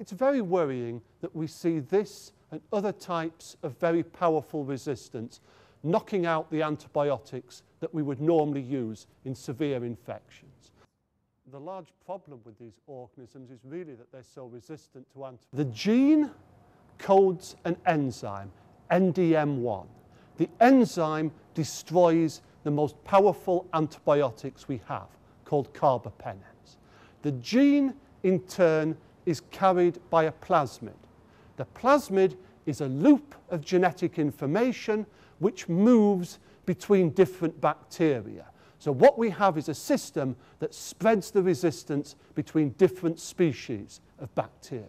It's very worrying that we see this and other types of very powerful resistance knocking out the antibiotics that we would normally use in severe infections. The large problem with these organisms is really that they're so resistant to antibiotics. The gene codes an enzyme, NDM1. The enzyme destroys the most powerful antibiotics we have, called carbapenems. The gene, in turn, is carried by a plasmid. The plasmid is a loop of genetic information which moves between different bacteria. So what we have is a system that spreads the resistance between different species of bacteria.